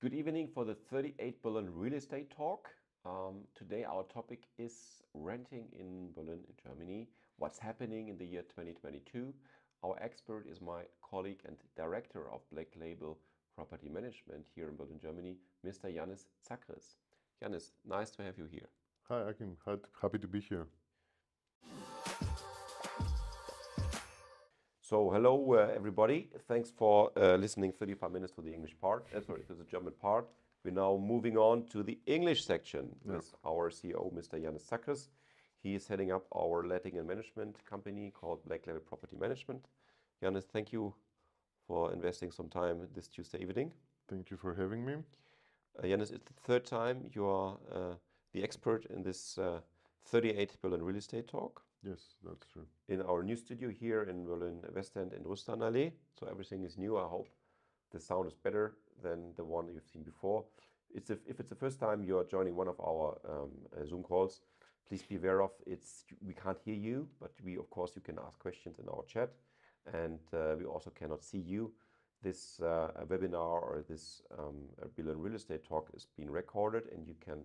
Good evening for the 38 Berlin Real Estate Talk. Today our topic is renting in Berlin, in Germany. What's happening in the year 2022? Our expert is my colleague and director of Black Label Property Management here in Berlin, Germany, Mr. Ioannis Tzakris. Ioannis, nice to have you here. Hi, Akim. Happy to be here. So hello everybody, thanks for listening 35 minutes to the English part, sorry, to the German part. We're now moving on to the English section with our CEO, Mr. Ioannis Tzakris. He is heading up our letting and management company called Black Label Property Management. Ioannis, thank you for investing some time this Tuesday evening. Thank you for having me. Ioannis, it's the third time you are the expert in this 38 Berlin Real Estate Talk. Yes, that's true. In our new studio here in Berlin West End in Rustanallee. So everything is new, I hope. The sound is better than the one you've seen before. It's if it's the first time you are joining one of our Zoom calls, please be aware of we can't hear you, but of course, you can ask questions in our chat. And we also cannot see you. This webinar or this Berlin Real Estate Talk is being recorded and you can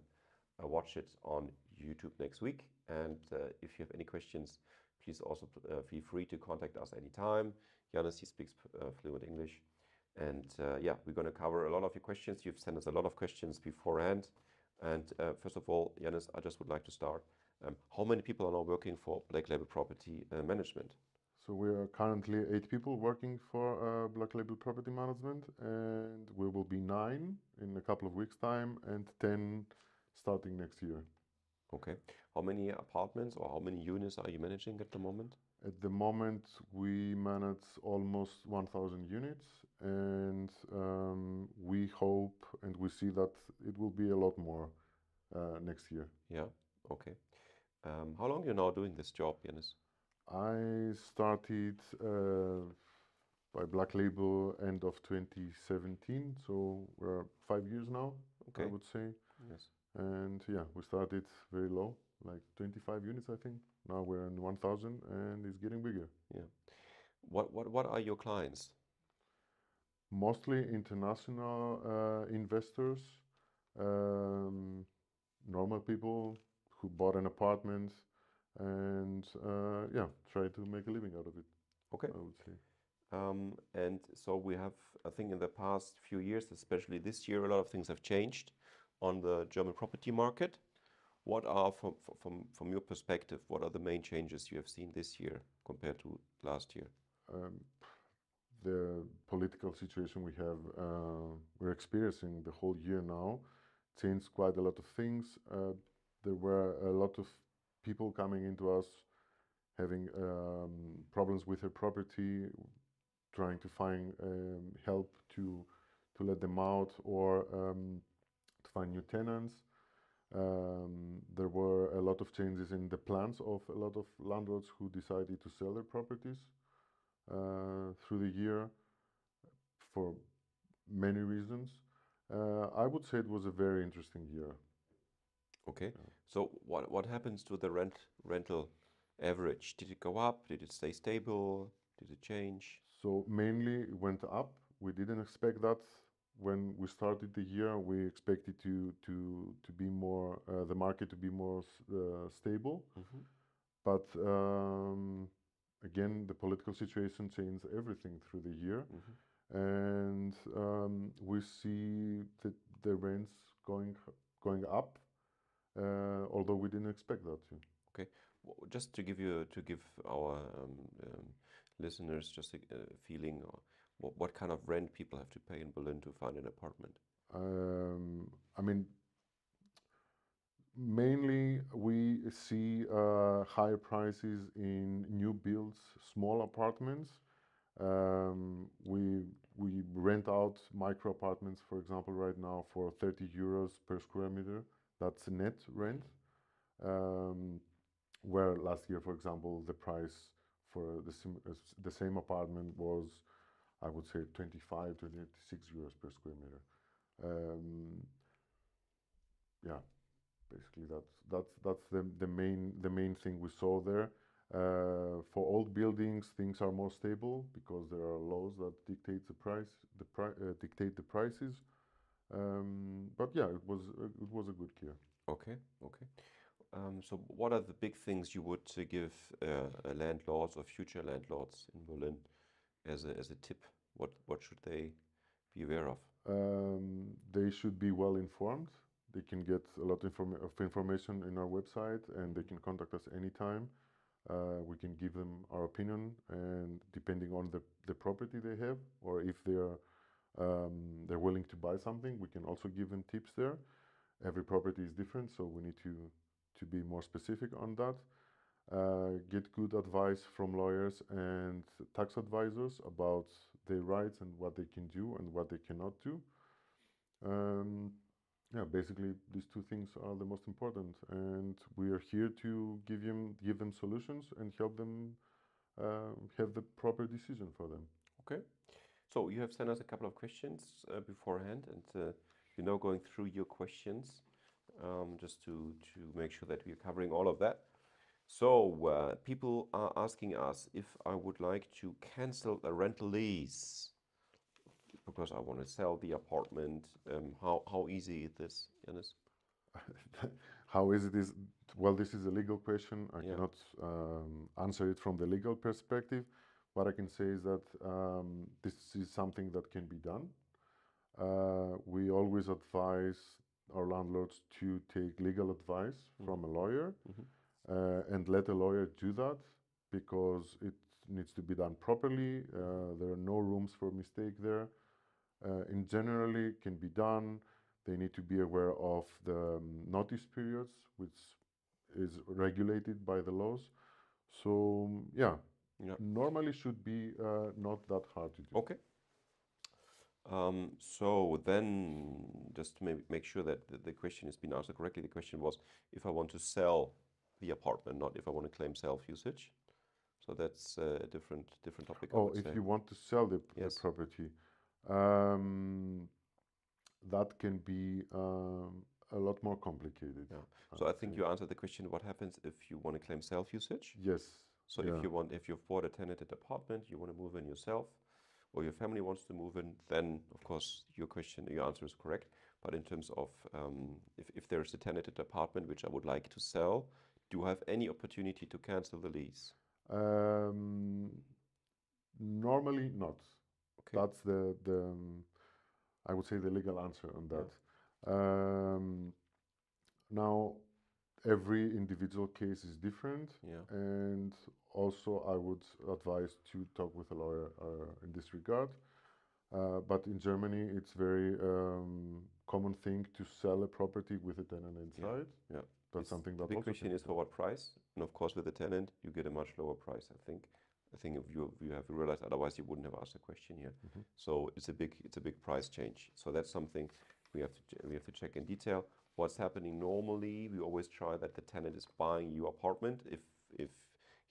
watch it on YouTube next week. And if you have any questions, please also feel free to contact us anytime. Ioannis, he speaks fluent English. And yeah, we're going to cover a lot of your questions. You've sent us a lot of questions beforehand. And first of all, Ioannis, I just would like to start. How many people are now working for Black Label Property Management? So we are currently 8 people working for Black Label Property Management. And we will be 9 in a couple of weeks' time and 10 starting next year. Okay. How many apartments or how many units are you managing at the moment? At the moment, we manage almost 1,000 units, and we hope and we see that it will be a lot more next year. Yeah. Okay. How long are you now doing this job, Ioannis? I started by Black Label end of 2017, so we're 5 years now, okay, I would say. Yes. And yeah, we started very low, like 25 units, I think. Now we're in 1,000 and it's getting bigger. Yeah. What are your clients? Mostly international investors, normal people who bought an apartment and yeah, try to make a living out of it. Okay. I would say. And so we have, I think in the past few years, especially this year, a lot of things have changed on the German property market. What are, from your perspective, what are the main changes you have seen this year compared to last year? The political situation we have, we're experiencing the whole year now, changed quite a lot of things. There were a lot of people coming into us, having problems with their property, trying to find help to let them out or to find new tenants. There were a lot of changes in the plans of a lot of landlords who decided to sell their properties through the year for many reasons. I would say it was a very interesting year. Okay. Yeah. So what happens to the rental average? Did it go up? Did it stay stable? Did it change? So mainly it went up. We didn't expect that. When we started the year, we expected to be more the market to be more stable, mm-hmm. But again, the political situation changed everything through the year, mm-hmm. And we see that the rents going up, although we didn't expect that to. Okay, well, just to give our listeners just a feeling. What kind of rent people have to pay in Berlin to find an apartment? I mean, mainly we see higher prices in new builds, small apartments. We rent out micro apartments, for example, right now for 30 euros per square meter. That's net rent. Where last year, for example, the price for the same apartment was, I would say 25 to 26 euros per square meter. Yeah, basically that's the main thing we saw there. For old buildings, things are more stable because there are laws that dictate the prices. But yeah, it was a good year. Okay, okay. So what are the big things you would give landlords or future landlords in Berlin as a tip? What should they be aware of? They should be well informed. They can get a lot of information in our website, and they can contact us anytime. We can give them our opinion, and depending on the property they have, or if they're willing to buy something, we can also give them tips there. Every property is different, so we need to be more specific on that. Get good advice from lawyers and tax advisors about their rights and what they can do and what they cannot do. Yeah, basically these two things are the most important, and we are here to give them solutions and help them have the proper decision for them. Okay, so you have sent us a couple of questions beforehand, and you know, going through your questions just to make sure that we are covering all of that. So people are asking us if I would like to cancel a rental lease because I want to sell the apartment. How easy is this, Ioannis? How easy it is? Well, this is a legal question. I cannot answer it from the legal perspective. What I can say is that this is something that can be done. We always advise our landlords to take legal advice from a lawyer. Mm-hmm. And let a lawyer do that, because it needs to be done properly. There are no rooms for mistake there. In generally, it can be done. They need to be aware of the notice periods, which is regulated by the laws. So yeah, normally should be not that hard to do. Okay. So then, just to make sure that the question has been answered correctly, the question was if I want to sell the apartment, not if I want to claim self-usage. So that's a different topic. Oh, if you want to sell the property, that can be a lot more complicated. Yeah. So I think you answered the question: what happens if you want to claim self-usage? Yes. So if you've bought a tenanted apartment, you want to move in yourself, or your family wants to move in, then of course your answer is correct. But in terms of if there is a tenanted apartment which I would like to sell, do you have any opportunity to cancel the lease? Normally not. Okay. That's the I would say the legal answer on that. Yeah. Now, every individual case is different, and also I would advise to talk with a lawyer in this regard. But in Germany, it's very common thing to sell a property with a tenant inside. Yeah. That's something that the big question is for what price, and of course with the tenant you get a much lower price. I think if you have realized, otherwise you wouldn't have asked the question here. Mm-hmm. So it's a big price change. So that's something we have to check in detail. What's happening normally? We always try that the tenant is buying your apartment if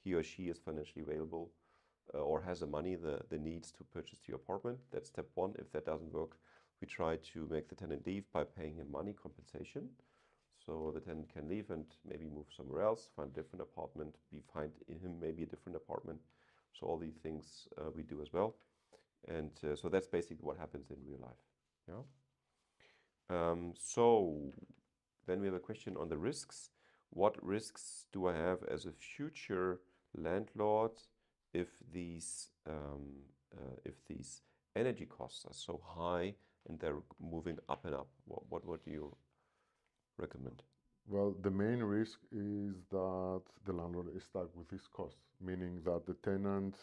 he or she is financially available or has the money, the needs to purchase the apartment. That's step one. If that doesn't work, we try to make the tenant leave by paying him money compensation. So the tenant can leave and maybe move somewhere else, find a different apartment, So all these things we do as well. And so that's basically what happens in real life. Yeah. So then we have a question on the risks. What risks do I have as a future landlord if these energy costs are so high and they're moving up and up? What do you recommend? Well, the main risk is that the landlord is stuck with his costs, meaning that the tenant,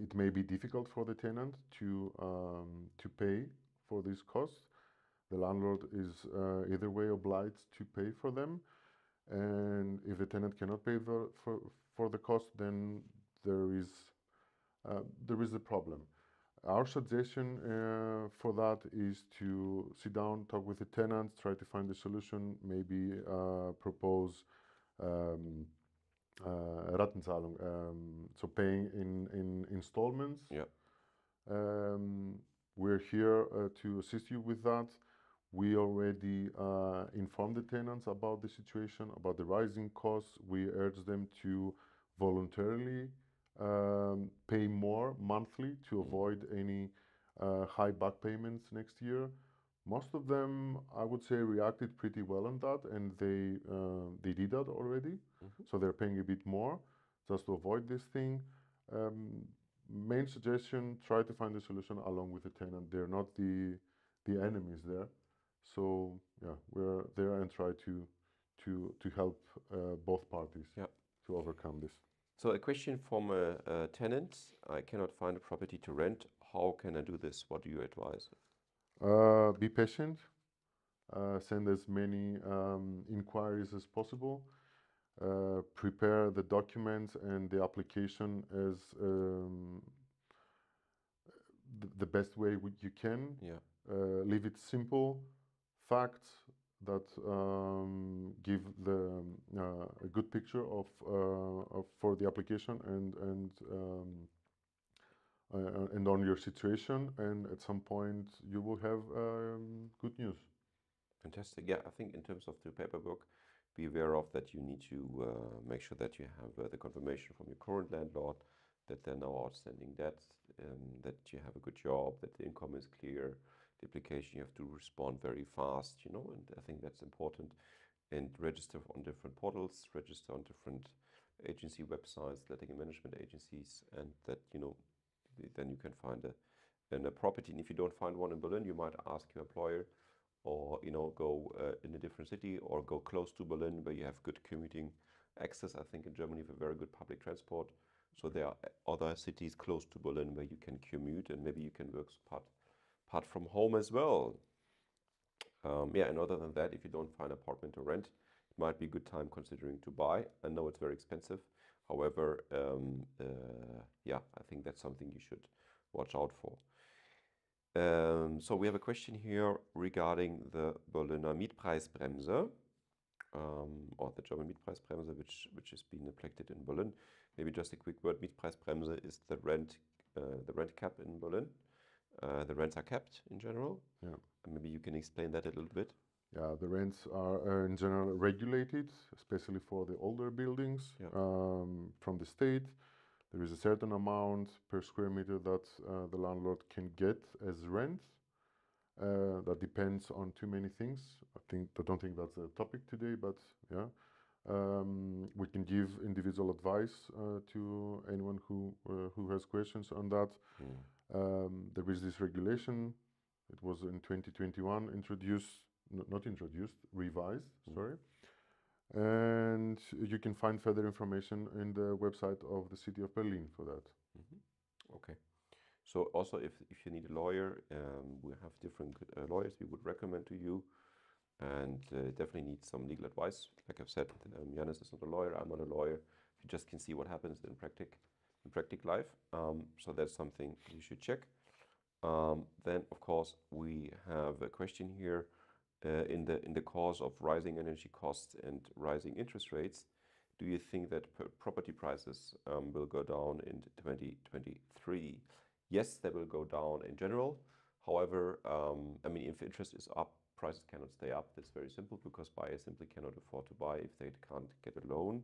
it may be difficult for the tenant to pay for these costs. The landlord is either way obliged to pay for them, and if the tenant cannot pay for the cost, then there is a problem. Our suggestion for that is to sit down, talk with the tenant, try to find a solution, maybe propose Rattenzahlung, so paying in installments. Yeah. We're here to assist you with that. We already informed the tenants about the situation, about the rising costs. We urge them to voluntarily pay more monthly to avoid any high back payments next year. Most of them, I would say, reacted pretty well on that, and they did that already. Mm-hmm. So they're paying a bit more just to avoid this thing. Main suggestion, try to find a solution along with the tenant. They're not the enemies there. So yeah, we're there and try to help both parties to overcome this. So a question from a tenant: I cannot find a property to rent. How can I do this? What do you advise? Be patient. Send as many inquiries as possible. Prepare the documents and the application as the best way you can. Yeah. Leave it simple. Facts that give the a good picture for the application and on your situation, and at some point you will have good news. Fantastic. Yeah, I think in terms of the paperwork, be aware of that you need to make sure that you have the confirmation from your current landlord that there are no outstanding debts, that you have a good job, that the income is clear, the application, you have to respond very fast, you know, and I think that's important. And register on different portals, register on different agency websites, letting and management agencies, and that, you know, then you can find a property. And if you don't find one in Berlin, you might ask your employer, or, you know, go in a different city, or go close to Berlin where you have good commuting access. I think in Germany we have very good public transport, so there are other cities close to Berlin where you can commute, and maybe you can work part from home as well. Yeah, and other than that, if you don't find an apartment to rent, it might be a good time considering to buy. I know it's very expensive. However, yeah, I think that's something you should watch out for. So we have a question here regarding the Berliner Mietpreisbremse, or the German Mietpreisbremse, which has been neglected in Berlin. Maybe just a quick word. Mietpreisbremse is the rent cap in Berlin. The rents are capped in general. Yeah. Maybe you can explain that a little bit. Yeah, the rents are in general regulated, especially for the older buildings, from the state. There is a certain amount per square meter that the landlord can get as rent. That depends on too many things. I don't think that's a topic today, but yeah. We can give individual advice to anyone who has questions on that. Mm. There is this regulation. It was in 2021 revised, sorry. And you can find further information in the website of the city of Berlin for that. Mm-hmm. Okay. So also if you need a lawyer, we have different lawyers we would recommend to you, and definitely need some legal advice. Like I've said, Ioannis is not a lawyer, I'm not a lawyer. You just can see what happens in practical life. So that's something you should check. Then, of course, we have a question here. In the course of rising energy costs and rising interest rates, do you think that property prices will go down in 2023? Yes, they will go down in general. However, I mean, if interest is up, prices cannot stay up. That's very simple, because buyers simply cannot afford to buy if they can't get a loan.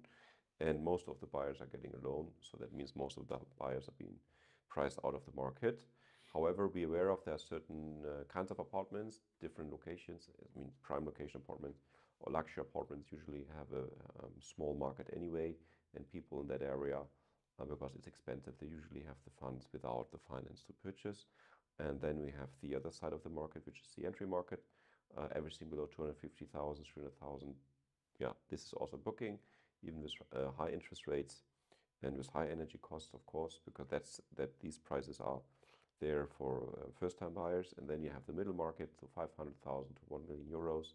And most of the buyers are getting a loan, so that means most of the buyers are being priced out of the market. However, be aware of there are certain kinds of apartments, different locations. I mean, prime location apartments or luxury apartments usually have a small market anyway, and people in that area, because it's expensive, they usually have the funds without the finance to purchase. And then we have the other side of the market, which is the entry market. Everything below 250,000, 300,000. Yeah, this is also booking, even with high interest rates and with high energy costs, of course, because that these prices are there for first-time buyers. And then you have the middle market, so 500,000 to 1 million euros.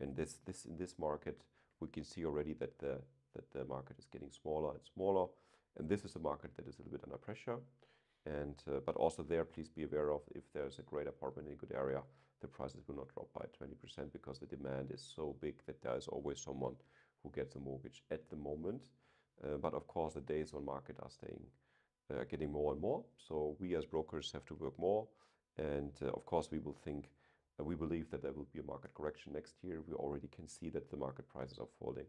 And in this market, we can see already that the market is getting smaller and smaller. And this is a market that is a little bit under pressure. And but also there, please be aware of, if there's a great apartment in a good area, the prices will not drop by 20%, because the demand is so big that there is always someone who gets a mortgage at the moment. But of course, the days on market are getting more and more. So we as brokers have to work more, and of course we believe that there will be a market correction next year. We already can see that the market prices are falling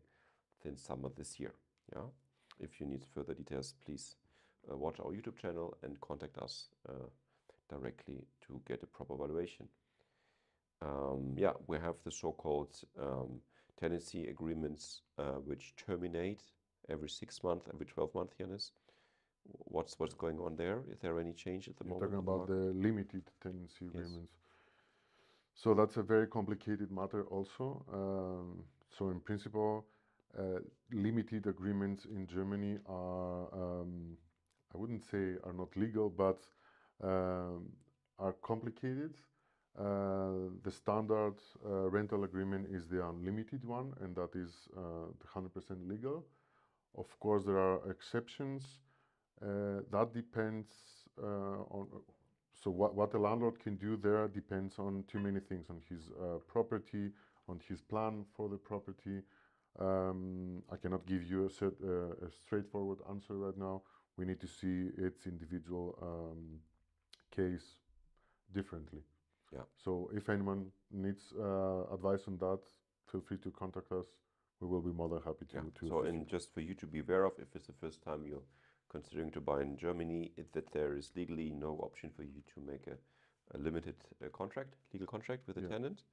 since summer this year. Yeah. If you need further details, please watch our YouTube channel and contact us directly to get a proper valuation. We have the so-called tenancy agreements which terminate every 6 months, every 12 months, Ioannis. What's going on there? Is there any change at the moment? You're talking about the limited tenancy agreements. Yes. So that's a very complicated matter also. So in principle, limited agreements in Germany are, I wouldn't say are not legal, but are complicated. The standard rental agreement is the unlimited one, and that is 100% legal. Of course, there are exceptions. That depends on... So what a landlord can do there depends on too many things, on his property, on his plan for the property. I cannot give you a straightforward answer right now. We need to see its individual case differently. Yeah. So if anyone needs advice on that, feel free to contact us. We will be more than happy to. Yeah. So and just for you to be aware of, if it's the first time you're considering to buy in Germany, that there is legally no option for you to make a limited legal contract with a tenant.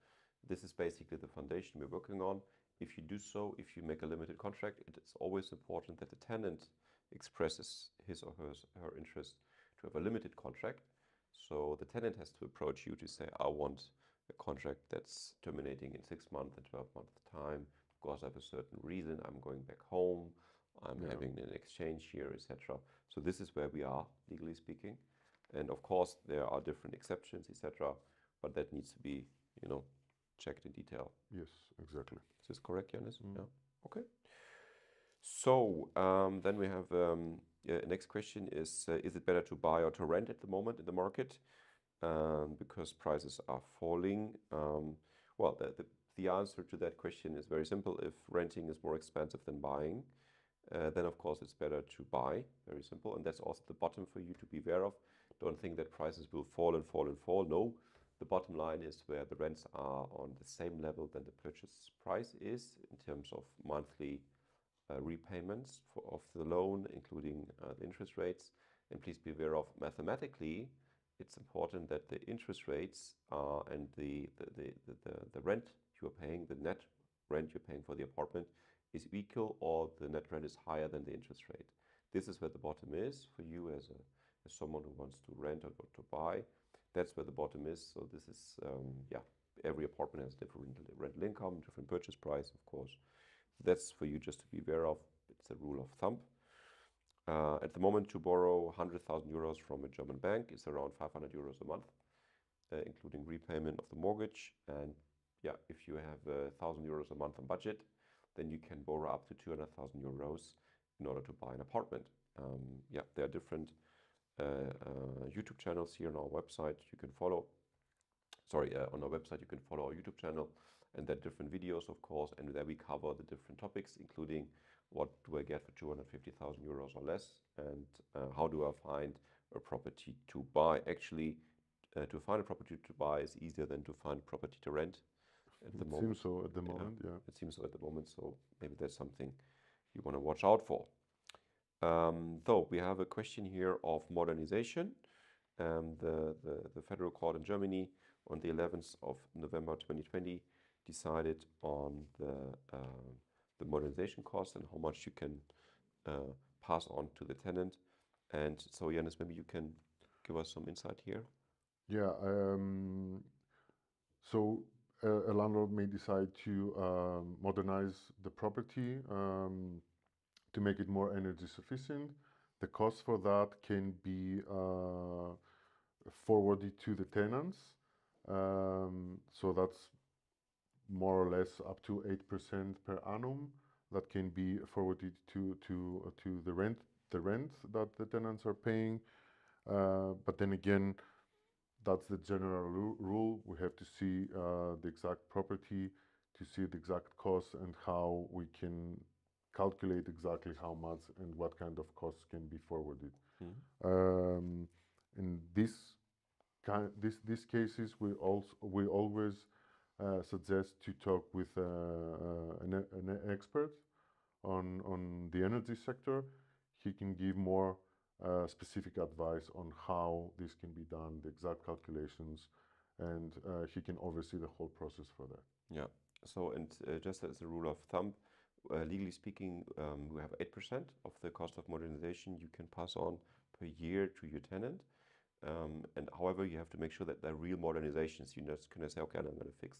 This is basically the foundation we're working on. If you do so, if you make a limited contract, it's always important that the tenant expresses his or her interest to have a limited contract. So the tenant has to approach you to say, I want a contract that's terminating in 6 months and 12 months time, because I have a certain reason, I'm going back home, I'm having an exchange here, etc. So this is where we are, legally speaking. And of course, there are different exceptions, etc. But that needs to be, checked in detail. Yes, exactly. Is this correct, Ioannis? Mm. Yeah. Okay. So then we have next question is it better to buy or to rent at the moment in the market because prices are falling? Well, the answer to that question is very simple. If renting is more expensive than buying, then of course it's better to buy. Very simple. And that's also the bottom for you to be aware of. Don't think that prices will fall and fall and fall. No. The bottom line is where the rents are on the same level than the purchase price is in terms of monthly repayments of the loan, including the interest rates. And please be aware of, mathematically, it's important that the interest rates are, and the rent you are paying, the net rent you're paying for the apartment, is equal, or the net rent is higher than the interest rate. This is where the bottom is for you as someone who wants to rent or to buy. That's where the bottom is. So this is, every apartment has different rental income, different purchase price, of course. That's for you just to be aware of. It's a rule of thumb. At the moment, to borrow 100,000 euros from a German bank is around 500 euros a month, including repayment of the mortgage. And yeah, if you have 1,000 euros a month on budget, then you can borrow up to 200,000 euros in order to buy an apartment. There are different YouTube channels here on our website. You can follow, on our website you can follow our YouTube channel, and there are different videos, of course, and there we cover the different topics, including what do I get for 250,000 euros or less, and how do I find a property to buy. Actually, to find a property to buy is easier than to find property to rent at the moment. It seems so at the moment, yeah. It seems so at the moment, so maybe that's something you want to watch out for. So we have a question here of modernization. The Federal Court in Germany on the 11th of November 2020 decided on the modernization cost and how much you can pass on to the tenant. And so, Ioannis, maybe you can give us some insight here. Yeah. A landlord may decide to modernize the property to make it more energy sufficient. The cost for that can be forwarded to the tenants. So that's more or less up to 8% per annum that can be forwarded to the rent that the tenants are paying. But then again, that's the general rule. We have to see the exact property to see the exact cost and how we can calculate exactly how much and what kind of costs can be forwarded. Mm-hmm. In these cases, we always suggest to talk with an expert on the energy sector. He can give more specific advice on how this can be done, the exact calculations, and he can oversee the whole process for that. Yeah. So, and just as a rule of thumb, legally speaking, we have 8% of the cost of modernization you can pass on per year to your tenant. And however, you have to make sure that they're real modernizations. You're not going to say, okay, I'm going to fix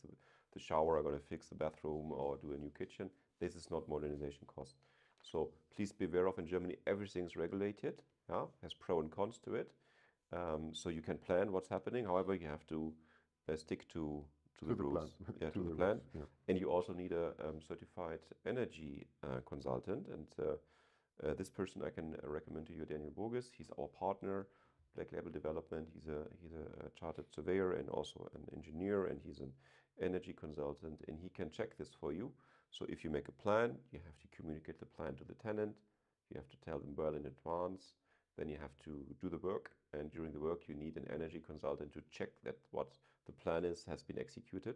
the shower, I'm going to fix the bathroom or do a new kitchen. This is not modernization cost. So please be aware of, in Germany, everything's regulated, yeah? Has pros and cons to it. So you can plan what's happening. However, you have to stick to the rules. Plan. Yeah, to the plan. Rules, yeah. And you also need a certified energy consultant. And this person I can recommend to you, Daniel Borges. He's our partner, Black Label Development. He's a chartered surveyor and also an engineer, and he's an energy consultant, and he can check this for you. So if you make a plan, you have to communicate the plan to the tenant. You have to tell them well in advance. Then you have to do the work, and during the work you need an energy consultant to check that what the plan is has been executed.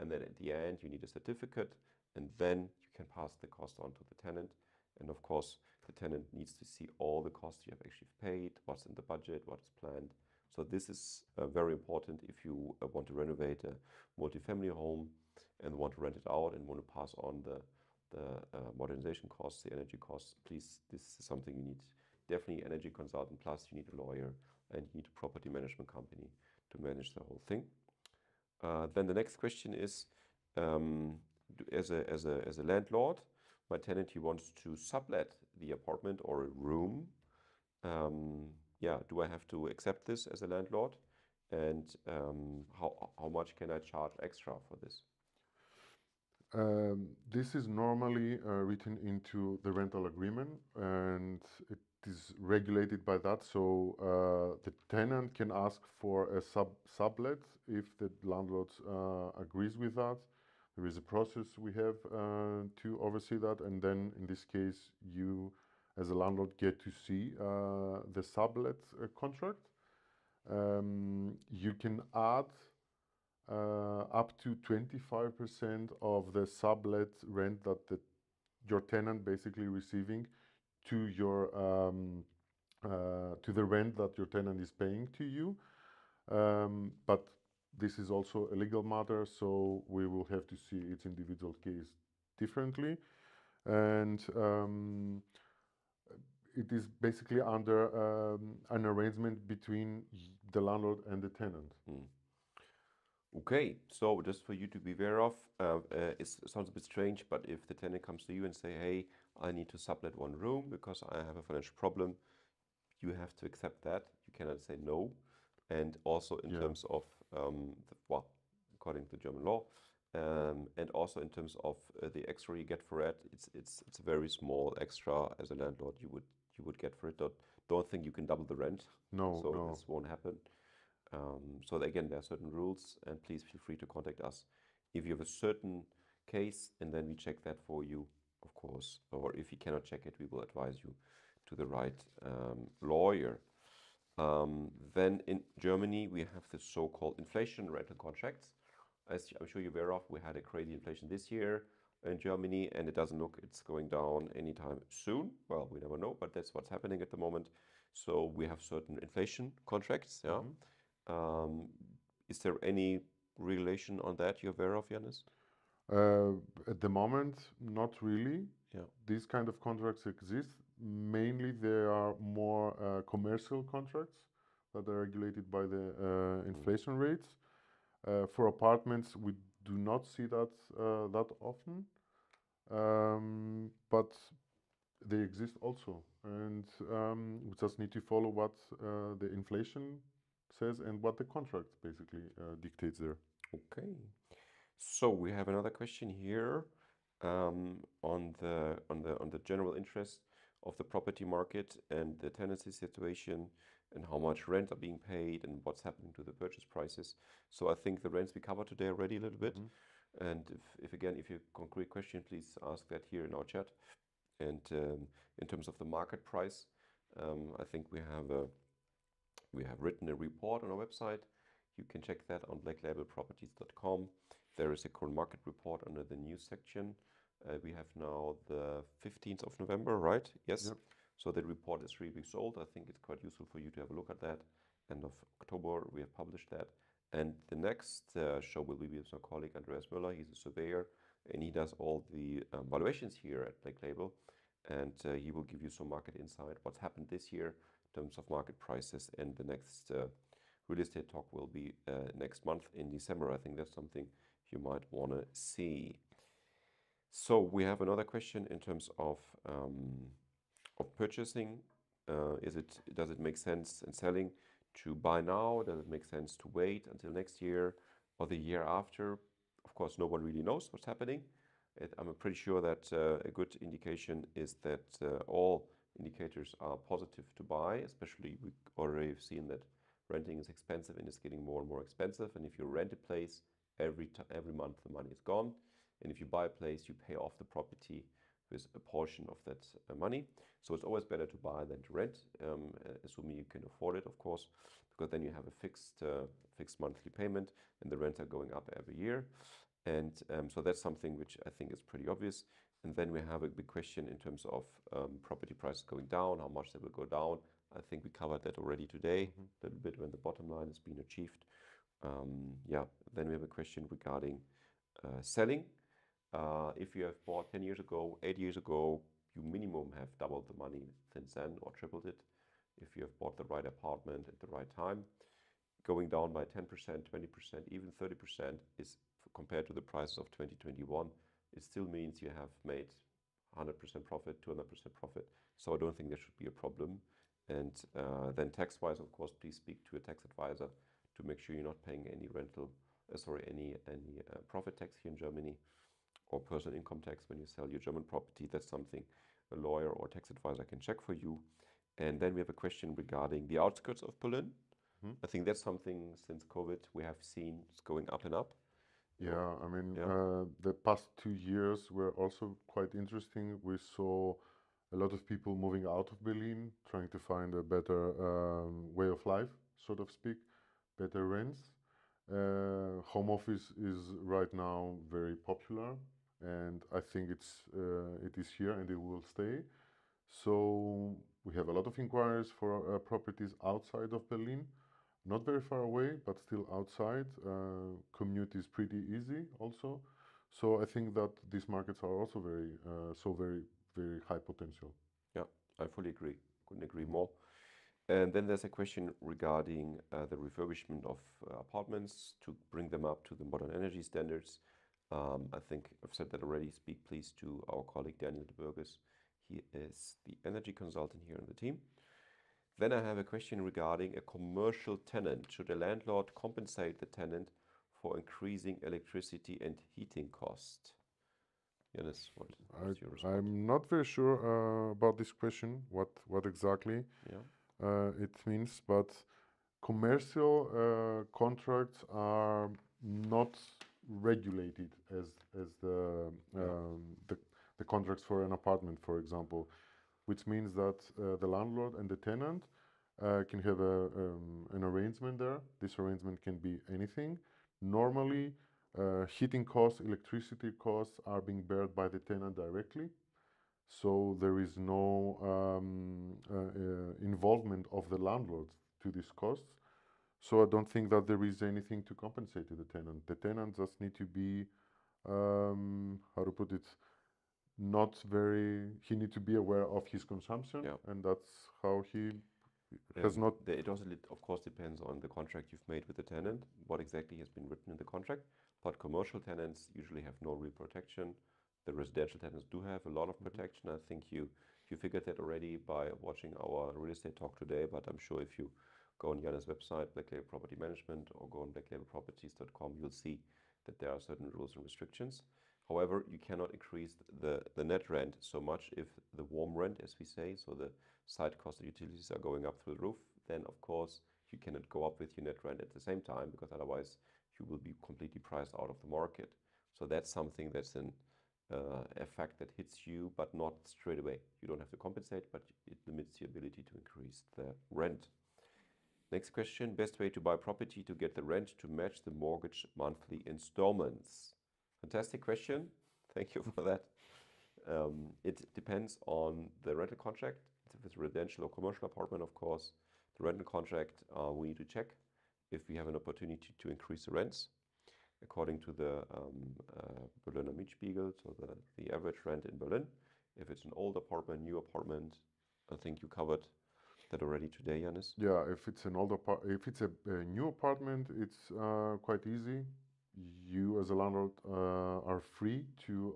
And then at the end you need a certificate, and then you can pass the cost on to the tenant. And of course, the tenant needs to see all the costs you have actually paid, what's in the budget, what's planned. So this is very important if you want to renovate a multifamily home and want to rent it out and want to pass on the modernization costs, the energy costs. Please, this is something you need. Definitely energy consultant, plus you need a lawyer and you need a property management company to manage the whole thing. Then the next question is, as a landlord, my tenant, he wants to sublet the apartment or a room. Yeah, do I have to accept this as a landlord? And how much can I charge extra for this? This is normally written into the rental agreement, and it is regulated by that. So the tenant can ask for a sublet if the landlord agrees with that. There is a process we have to oversee that, and then in this case, you as a landlord get to see the sublet contract. You can add up to 25% of the sublet rent that your tenant basically receiving to your to the rent that your tenant is paying to you, but this is also a legal matter, so we will have to see each individual case differently. And it is basically under an arrangement between the landlord and the tenant. Mm. Okay, so just for you to be aware of, it sounds a bit strange, but if the tenant comes to you and say, hey, I need to sublet one room because I have a financial problem, you have to accept that. You cannot say no. And also in terms of, well, according to German law, and also in terms of the extra you get for it, it's a very small extra as a landlord you would get for it. Don't think you can double the rent. No, so no. This won't happen. So again, there are certain rules, and please feel free to contact us if you have a certain case, and then we check that for you, of course. Or if you cannot check it, we will advise you to the right lawyer. Then in Germany, we have the so-called inflation rental contracts. As I'm sure you're aware of, we had a crazy inflation this year in Germany, and it doesn't look it's going down anytime soon. Well, we never know, but that's what's happening at the moment. So we have certain inflation contracts. Yeah. Mm-hmm. Is there any regulation on that you're aware of, Ioannis? At the moment, not really. Yeah. These kind of contracts exist. Mainly, there are more commercial contracts that are regulated by the inflation rates. For apartments, we do not see that that often, but they exist also, and we just need to follow what the inflation says and what the contract basically dictates there. Okay, so we have another question here on the general interest of the property market and the tenancy situation and how much rent are being paid and what's happening to the purchase prices. So I think the rents we covered today already a little bit. Mm-hmm. And if you have a concrete question, please ask that here in our chat. And in terms of the market price, I think we have written a report on our website. You can check that on blacklabelproperties.com. There is a current market report under the news section. We have now the 15th of November, right? Yes. Yep. So the report is 3 weeks old. I think it's quite useful for you to have a look at that. End of October, we have published that. And the next show will be with my colleague Andreas Müller. He's a surveyor and he does all the valuations here at Black Label. And he will give you some market insight, what's happened this year in terms of market prices. And the next real estate talk will be next month in December. I think that's something you might want to see. So we have another question in terms of purchasing. Does it make sense in selling to buy now? Does it make sense to wait until next year or the year after? Of course, no one really knows what's happening. I'm pretty sure that a good indication is that all indicators are positive to buy, especially we already have seen that renting is expensive and it's getting more and more expensive. And if you rent a place, every month the money is gone. And if you buy a place, you pay off the property with a portion of that money. So it's always better to buy than to rent, assuming you can afford it, of course, because then you have a fixed monthly payment and the rents are going up every year. And so that's something which I think is pretty obvious. And then we have a big question in terms of property prices going down, how much they will go down. I think we covered that already today, a little bit when the bottom line has been achieved. Then we have a question regarding selling. If you have bought 10 years ago, 8 years ago, you minimum have doubled the money since then or tripled it. If you have bought the right apartment at the right time, going down by 10%, 20%, even 30% is compared to the prices of 2021. It still means you have made 100% profit, 200% profit. So I don't think there should be a problem. And then tax-wise, of course, please speak to a tax advisor to make sure you're not paying any profit tax here in Germany, or personal income tax when you sell your German property. That's something a lawyer or tax advisor can check for you. And then we have a question regarding the outskirts of Berlin. I think that's something since COVID we have seen it's going up and up. Yeah, I mean, the past 2 years were also quite interesting. We saw a lot of people moving out of Berlin, trying to find a better way of life, so to speak, better rents. Home office is right now very popular, and I think it is here and it will stay. So we have a lot of inquiries for properties outside of Berlin, not very far away, but still outside. Commute is pretty easy also. So I think that these markets are also very, very high potential. Yeah, I fully agree. Couldn't agree more. And then there's a question regarding the refurbishment of apartments to bring them up to the modern energy standards. I think I've said that already. Speak please to our colleague Daniel Borges. He is the energy consultant here on the team. Then I have a question regarding a commercial tenant. Should a landlord compensate the tenant for increasing electricity and heating costs? Yes, what's your response? I'm not very sure about this question, what exactly. Yeah. It means, but commercial contracts are not regulated as the contracts for an apartment, for example, which means that the landlord and the tenant can have an arrangement there. This arrangement can be anything. Normally, heating costs, electricity costs are being borne by the tenant directly. So there is no involvement of the landlord to these costs. So I don't think that there is anything to compensate to the tenant. The tenant just need to be, how to put it, not very, he need to be aware of his consumption, and that's how he has not... It also, of course, depends on the contract you've made with the tenant, what exactly has been written in the contract. But commercial tenants usually have no real protection. The residential tenants do have a lot of protection. I think you figured that already by watching our real estate talk today, but I'm sure if you go on Ioannis' website, Black Label Property Management, or go on blacklabelproperties.com, you'll see that there are certain rules and restrictions. However, you cannot increase the net rent so much if the warm rent, as we say, so the side cost of utilities are going up through the roof, then of course you cannot go up with your net rent at the same time, because otherwise you will be completely priced out of the market. So that's something that's an effect that hits you, but not straight away. You don't have to compensate, but it limits your ability to increase the rent. Next question, best way to buy property to get the rent to match the mortgage monthly installments. Fantastic question. Thank you for that. It depends on the rental contract. If with residential or commercial apartment, of course. The rental contract, we need to check if we have an opportunity to increase the rents according to the Berliner Mietspiegel, so the average rent in Berlin. If it's an old apartment, new apartment, I think you covered that already today, Ioannis. Yeah, if it's an old if it's a new apartment, it's quite easy. You as a landlord are free to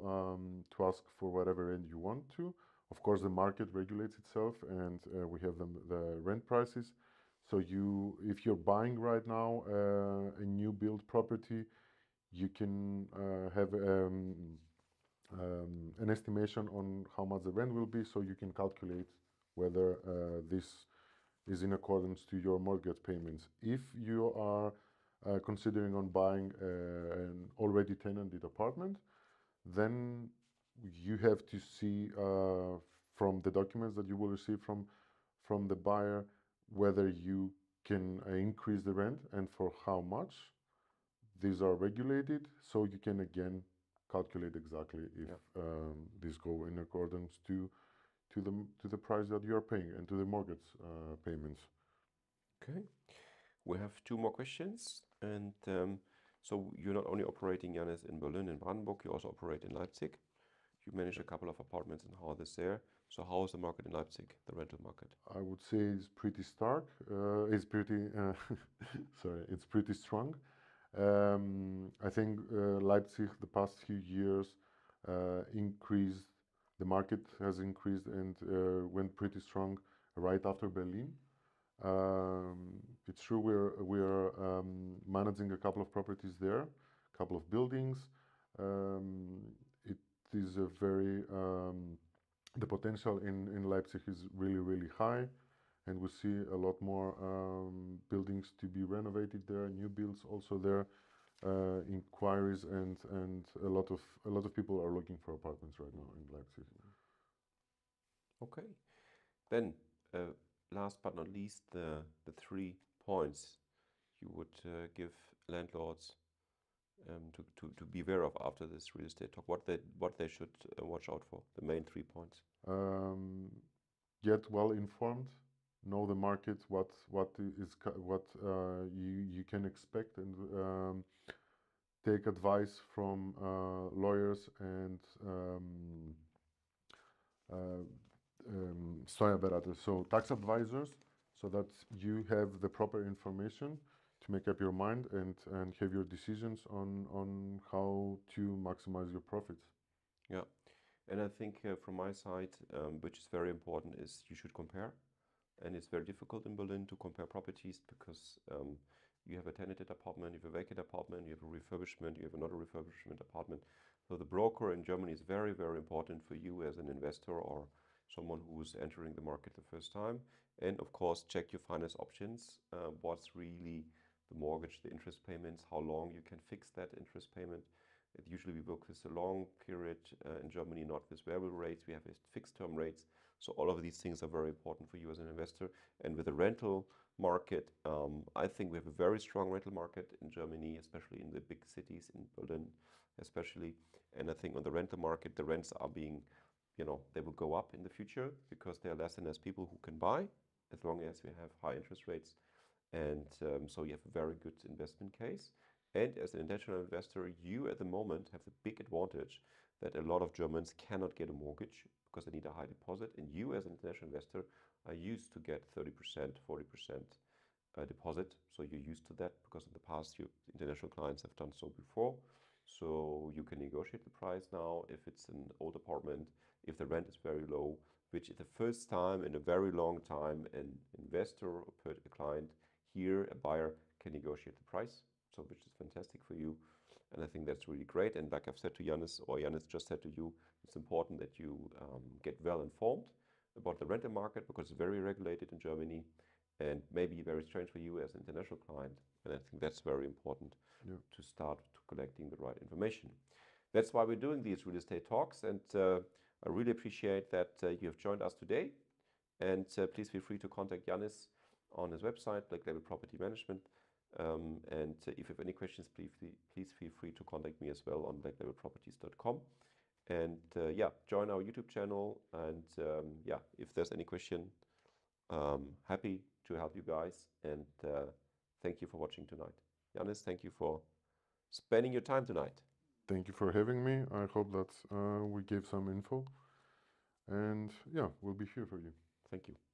ask for whatever rent you want to. Of course, the market regulates itself, and we have the rent prices. So if you're buying right now a new build property, you can have an estimation on how much the rent will be, so you can calculate whether this is in accordance to your mortgage payments. If you are considering on buying an already tenanted apartment, then you have to see from the documents that you will receive from the buyer whether you can increase the rent and for how much. These are regulated, so you can again calculate exactly if these go in accordance to the price that you are paying and to the mortgage payments. Okay, we have two more questions, and so you're not only operating, Ioannis, in Berlin and Brandenburg, you also operate in Leipzig. You manage a couple of apartments and how this there. So how is the market in Leipzig, the rental market? I would say it's pretty stark. It's pretty strong. I think Leipzig the past few years increased. The market has increased and went pretty strong right after Berlin. It's true we are managing a couple of properties there, a couple of buildings. Is a very the potential in Leipzig is really high, and we see a lot more buildings to be renovated there, new builds also there, inquiries, and a lot of people are looking for apartments right now in Leipzig. Okay, then last but not least, the 3 points you would give landlords to be aware of after this real estate talk, what they should watch out for, the main 3 points. Get well informed, know the market, what you can expect, and take advice from lawyers and Steuerberaters, so tax advisors, so that you have the proper information to make up your mind and have your decisions on how to maximize your profits. Yeah, and I think from my side, which is very important, is you should compare. And it's very difficult in Berlin to compare properties because you have a tenanted apartment, you have a vacant apartment, you have a refurbishment, you have another refurbishment apartment. So the broker in Germany is very important for you as an investor or someone who's entering the market the first time. And of course, check your finance options, what's really the mortgage, the interest payments, how long you can fix that interest payment. Usually we work with a long period in Germany, not with variable rates. We have fixed term rates. So all of these things are very important for you as an investor. And with the rental market, I think we have a very strong rental market in Germany, especially in the big cities, in Berlin especially. And I think on the rental market, the rents are being, they will go up in the future because there are less and less people who can buy as long as we have high interest rates. And so you have a very good investment case. And as an international investor, you at the moment have the big advantage that a lot of Germans cannot get a mortgage because they need a high deposit. And you as an international investor are used to get 30%, 40% deposit. So you're used to that because in the past, your international clients have done so before. So you can negotiate the price now if it's an old apartment, if the rent is very low, which is the first time in a very long time an investor or a client here, a buyer, can negotiate the price. So which is fantastic for you. And I think that's really great. And like I've said to Ioannis, or Ioannis just said to you, it's important that you get well informed about the rental market because it's very regulated in Germany and maybe very strange for you as an international client. And I think that's very important to start to collecting the right information. That's why we're doing these real estate talks. And I really appreciate that you have joined us today. And please feel free to contact Ioannis on his website, Black Label Property Management. And if you have any questions, please feel free to contact me as well on blacklabelproperties.com. And join our YouTube channel. And if there's any question, Happy to help you guys, and thank you for watching tonight. Ioannis, thank you for spending your time tonight. Thank you for having me. I hope that we gave some info, and yeah, we'll be here for you. Thank you.